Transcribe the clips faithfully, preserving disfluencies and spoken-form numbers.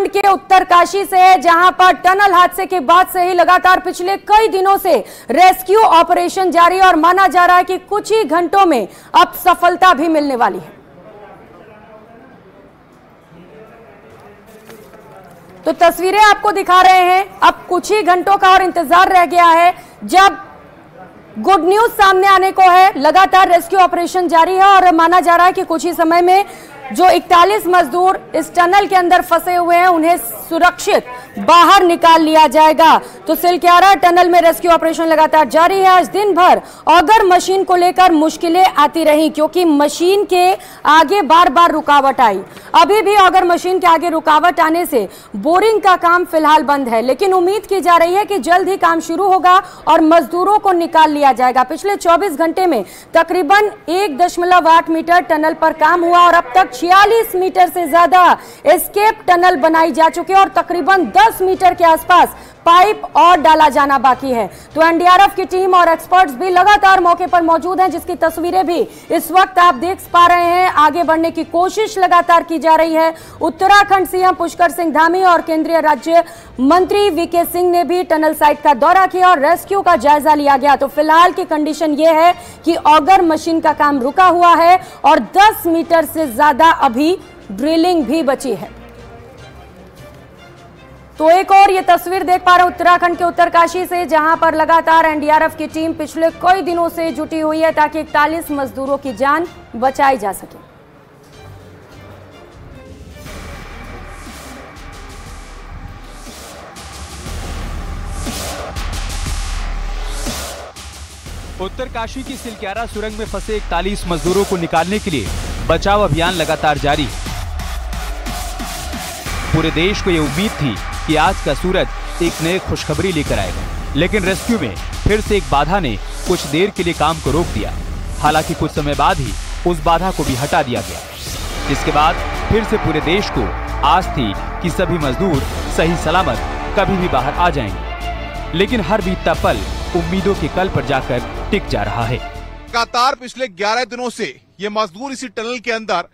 उत्तराखंड के उत्तरकाशी से है, जहां पर टनल हादसे के बाद से ही लगातार पिछले कई दिनों से रेस्क्यू ऑपरेशन जारी है और माना जा रहा है कि कुछ ही घंटों में अब सफलता भी मिलने वाली है। तो तस्वीरें आपको दिखा रहे हैं, अब कुछ ही घंटों का और इंतजार रह गया है जब गुड न्यूज सामने आने को है। लगातार रेस्क्यू ऑपरेशन जारी है और माना जा रहा है कि कुछ ही समय में जो इकतालीस मजदूर इस टनल के अंदर फंसे हुए हैं उन्हें सुरक्षित बाहर निकाल लिया जाएगा। तो सिलक्यारा टनल में रेस्क्यू ऑपरेशन लगातार जारी है। आज दिन भर ऑगर मशीन को लेकर मुश्किलें आती रही क्योंकि मशीन के आगे बार बार रुकावट आई। अभी भी ऑगर मशीन के आगे रुकावट आने से बोरिंग का काम फिलहाल बंद है, लेकिन उम्मीद की जा रही है कि जल्द ही काम शुरू होगा और मजदूरों को निकाल लिया जाएगा। पिछले चौबीस घंटे में तकरीबन एक दशमलव आठ मीटर टनल पर काम हुआ और अब तक छियालीस मीटर से ज्यादा एस्केप टनल बनाई जा चुकी है और तकरीबन दस मीटर के आसपास पाइप और डाला जाना बाकी है। तो एनडीआरएफ की टीम और एक्सपर्ट्स भी लगातार मौके पर मौजूद हैं, जिसकी तस्वीरें भी इस वक्त आप देख पा रहे हैं। आगे बढ़ने की कोशिश लगातार की जा रही है। उत्तराखंड सीएम पुष्कर सिंह धामी और केंद्रीय राज्य मंत्री वीके सिंह ने भी टनल साइट का दौरा किया और रेस्क्यू का जायजा लिया गया। तो फिलहाल की कंडीशन ये है कि ऑगर मशीन का काम रुका हुआ है और दस मीटर से ज्यादा अभी ड्रिलिंग भी बची है। तो एक और ये तस्वीर देख पा रहे हैं उत्तराखंड के उत्तरकाशी से, जहां पर लगातार एनडीआरएफ की टीम पिछले कई दिनों से जुटी हुई है ताकि इकतालीस मजदूरों की जान बचाई जा सके। उत्तरकाशी की सिलक्यारा सुरंग में फंसे इकतालीस मजदूरों को निकालने के लिए बचाव अभियान लगातार जारी। पूरे देश को ये उम्मीद थी कि आज का सूरज एक नई खुशखबरी लेकर आएगा, लेकिन रेस्क्यू में फिर से एक बाधा ने कुछ देर के लिए काम को रोक दिया। हालांकि कुछ समय बाद ही उस बाधा को भी हटा दिया गया, जिसके बाद फिर से पूरे देश को आस थी कि सभी मजदूर सही सलामत कभी भी बाहर आ जाएंगे, लेकिन हर बीतता पल उम्मीदों के कल पर जाकर टिक जा रहा है। लगातार पिछले ग्यारह दिनों से ये मजदूर इसी टनल के अंदर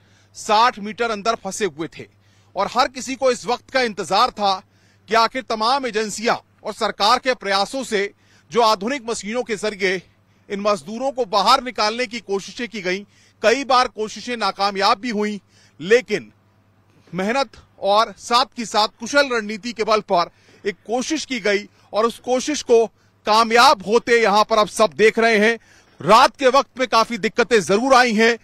साठ मीटर अंदर फंसे हुए थे और हर किसी को इस वक्त का इंतजार था कि आखिर तमाम एजेंसियां और सरकार के प्रयासों से जो आधुनिक मशीनों के जरिए इन मजदूरों को बाहर निकालने की कोशिशें की गईं, कई बार कोशिशें नाकामयाब भी हुईं, लेकिन मेहनत और साथ की साथ कुशल रणनीति के बल पर एक कोशिश की गई और उस कोशिश को कामयाब होते यहाँ पर अब सब देख रहे हैं। रात के वक्त में काफी दिक्कतें जरूर आई हैं,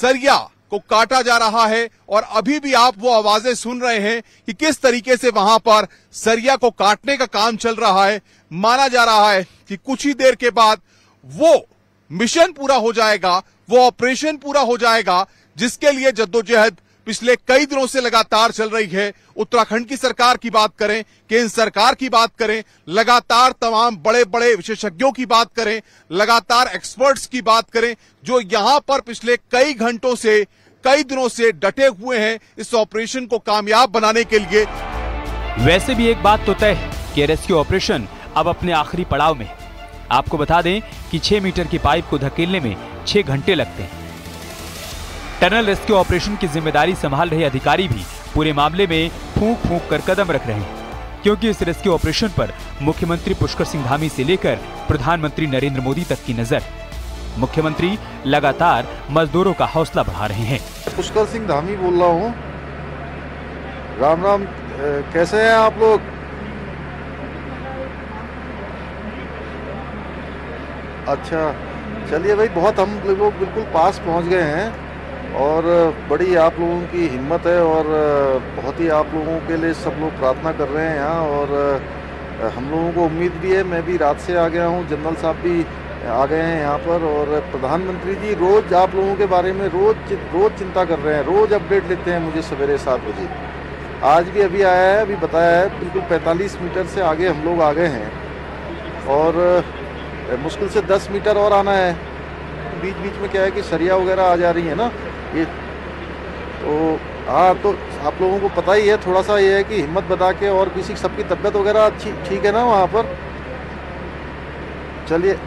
सरिया को काटा जा रहा है और अभी भी आप वो आवाजें सुन रहे हैं कि किस तरीके से वहां पर सरिया को काटने का काम चल रहा है। माना जा रहा है कि कुछ ही देर के बाद वो मिशन पूरा हो जाएगा, वो ऑपरेशन पूरा हो जाएगा, जिसके लिए जद्दोजहद पिछले कई दिनों से लगातार चल रही है। उत्तराखंड की सरकार की बात करें, केंद्र सरकार की बात करें, लगातार तमाम बड़े बड़े विशेषज्ञों की बात करें, लगातार एक्सपर्ट्स की बात करें, जो यहां पर पिछले कई घंटों से कई दिनों से डटे हुए हैं इस ऑपरेशन को कामयाब बनाने के लिए। वैसे भी एक बात तो तय है कि रेस्क्यू ऑपरेशन अब अपने आखिरी पड़ाव में है। आपको बता दें कि छह मीटर की पाइप को धकेलने में छह घंटे लगते हैं। टनल रेस्क्यू ऑपरेशन की जिम्मेदारी संभाल रहे अधिकारी भी पूरे मामले में फूंक फूंक कर कदम रख रहे हैं, क्योंकि इस रेस्क्यू ऑपरेशन पर मुख्यमंत्री पुष्कर सिंह धामी से लेकर प्रधानमंत्री नरेंद्र मोदी तक की नजर। मुख्यमंत्री लगातार मजदूरों का हौसला बढ़ा रहे हैं। पुष्कर सिंह धामी बोल रहा हूँ, राम राम, कैसे हैं आप लोग? अच्छा, चलिए भाई, बहुत हम लोग बिल्कुल पास पहुँच गए हैं और बड़ी आप लोगों की हिम्मत है और बहुत ही आप लोगों के लिए सब लोग प्रार्थना कर रहे हैं यहाँ और हम लोगों को उम्मीद भी है। मैं भी रात से आ गया हूँ, जनरल साहब भी आ गए हैं यहाँ पर और प्रधानमंत्री जी रोज़ आप लोगों के बारे में रोज़ रोज़ चिंता कर रहे हैं, रोज़ अपडेट लेते हैं मुझे सवेरे सात बजे। आज भी अभी आया है, अभी बताया है, बिल्कुल पैंतालीस मीटर से आगे हम लोग आ गए हैं और मुश्किल से दस मीटर और आना है। बीच बीच में क्या है कि सरिया वगैरह आ जा रही है ना ये, तो हाँ, तो आप लोगों को पता ही है, थोड़ा सा ये है कि हिम्मत बता के और किसी सबकी तबीयत वगैरह अच्छी ठीक है ना वहाँ पर। चलिए,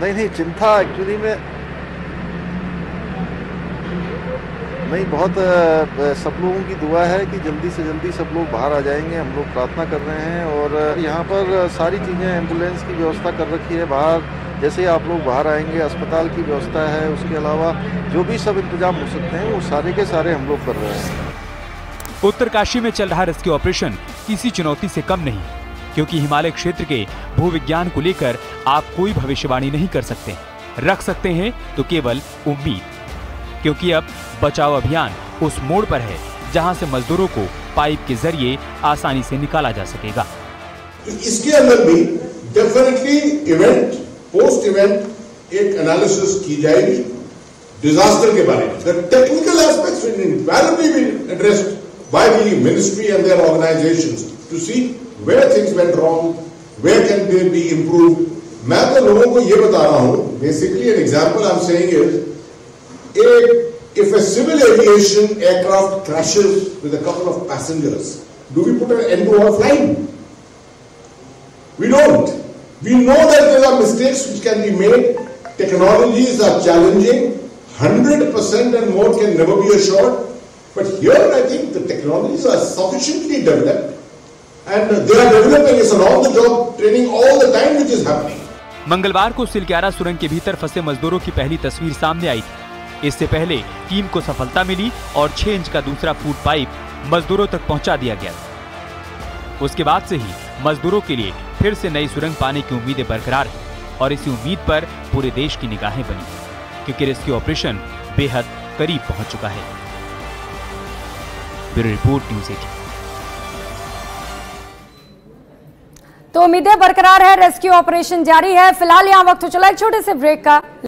नहीं नहीं चिंता एक्चुअली में नहीं, बहुत सब लोगों की दुआ है कि जल्दी से जल्दी सब लोग बाहर आ जाएंगे, हम लोग प्रार्थना कर रहे हैं। और यहाँ पर सारी चीज़ें एम्बुलेंस की व्यवस्था कर रखी है, बाहर जैसे ही आप लोग बाहर आएंगे अस्पताल की व्यवस्था है, उसके अलावा जो भी सब इंतजाम हो सकते हैं वो सारे के सारे हम लोग कर रहे हैं। उत्तरकाशी में चल रहा रेस्क्यू ऑपरेशन इसी चुनौती से कम नहीं, क्योंकि हिमालय क्षेत्र के भूविज्ञान को लेकर आप कोई भविष्यवाणी नहीं कर सकते, रख सकते हैं तो केवल उम्मीद, क्योंकि अब बचाव अभियान उस मोड़ पर है जहां से मजदूरों को पाइप के जरिए आसानी से निकाला जा सकेगा। इसके अंदर भी डेफिनेटली इवेंट पोस्ट इवेंट एक एनालिसिस की जाएगी डिजास्टर के बारे में। Technical aspects will इनवैलिडली be addressed by the ministry and their organizations to see where things went wrong, where can they be improved. मैं तो लोगों को ये बता रहा हूँ, basically an example I'm saying is if if a civil aviation aircraft crashes with a couple of passengers, do we put an end to our flying? We don't. We know that there are mistakes which can be made. Technologies are challenging. one hundred percent and more can never be assured. But here I think the technologies are sufficiently developed and they are developing, it's an on the job training all the time which is happening. मंगलवार को सिलक्यारा सुरंग के भीतर फंसे मजदूरों की पहली तस्वीर सामने आई थी। इससे पहले टीम को सफलता मिली और छह इंच का दूसरा फूड पाइप मजदूरों तक पहुंचा दिया गया। उसके बाद से ही मजदूरों के लिए फिर से नई सुरंग पाने की उम्मीदें बरकरार है और इसी उम्मीद पर पूरे देश की निगाहें बनी, क्योंकि रेस्क्यू ऑपरेशन बेहद करीब पहुँच चुका है। Report news eighteen. तो उम्मीदें बरकरार है, रेस्क्यू ऑपरेशन जारी है। फिलहाल यहाँ वक्त हो चला एक छोटे से ब्रेक का।